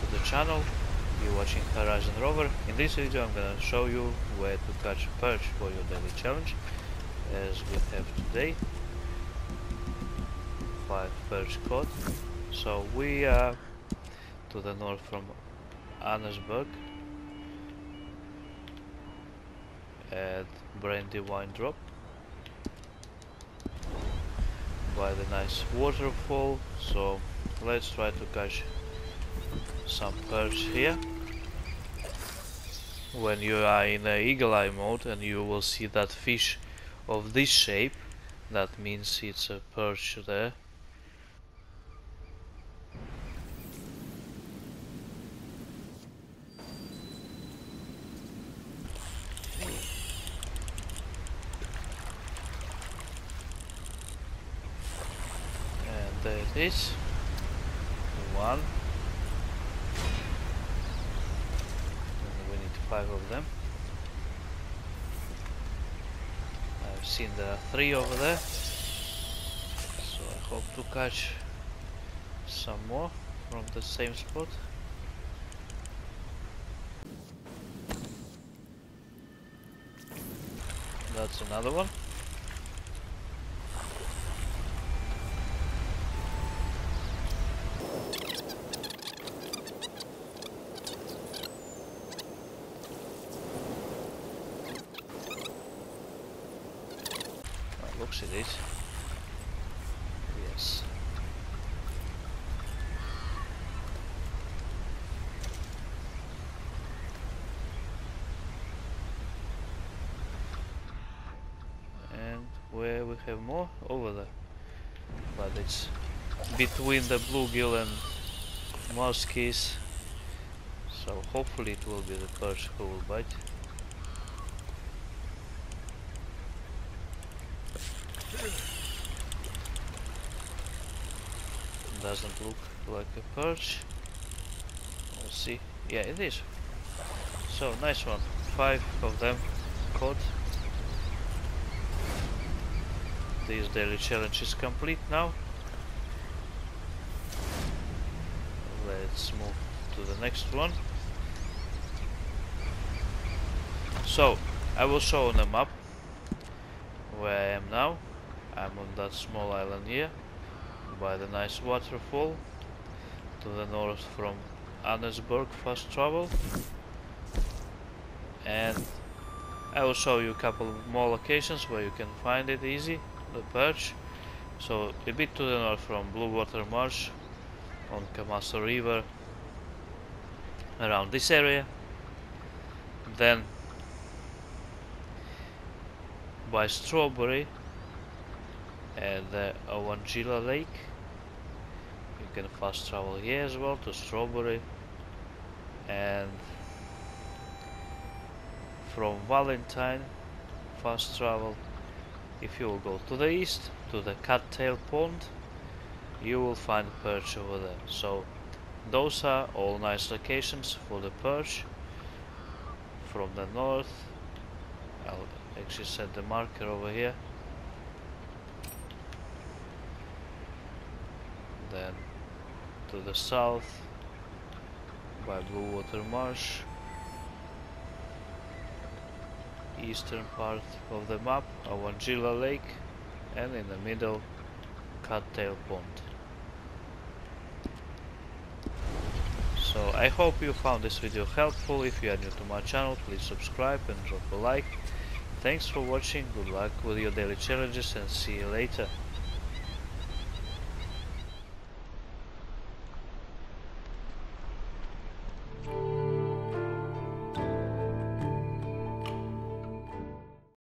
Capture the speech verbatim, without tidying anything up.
to the channel. You're watching Horizon Rover. In this video I'm gonna show you where to catch a perch for your daily challenge, as we have today five perch caught. So we are to the north from Annesburg at Brandywine Drop, by the nice waterfall. So let's try to catch some perch here. When you are in a eagle eye mode and you will see that fish of this shape, that means it's a perch there. And there it is. One. And we need five of them. I've seen there are three over there, so I hope to catch some more from the same spot. That's another one. Looks at it. Yes. And where we have more? Over there. But it's between the bluegill and muskies. So hopefully it will be the perch who will bite. Doesn't look like a perch. We'll see. Yeah, it is. So nice one. Five of them caught. This daily challenge is complete now. Let's move to the next one. So I will show on the map where I am now. I'm on that small island here, by the nice waterfall, to the north from Annesburg, fast travel, and I will show you a couple more locations where you can find it easy, the perch. So a bit to the north from Bluewater Marsh, on Kamassa River, around this area, then by Strawberry and the Owanjila Lake. You can fast travel here as well to Strawberry, and from Valentine fast travel, if you will go to the east to the Cattail Pond, you will find perch over there. So those are all nice locations for the perch from the north. I'll actually set the marker over here. Then to the south by Bluewater Marsh, eastern part of the map Avangila Lake, and in the middle Cattail Pond. So I hope you found this video helpful. If you are new to my channel, please subscribe and drop a like. Thanks for watching, good luck with your daily challenges, and see you later.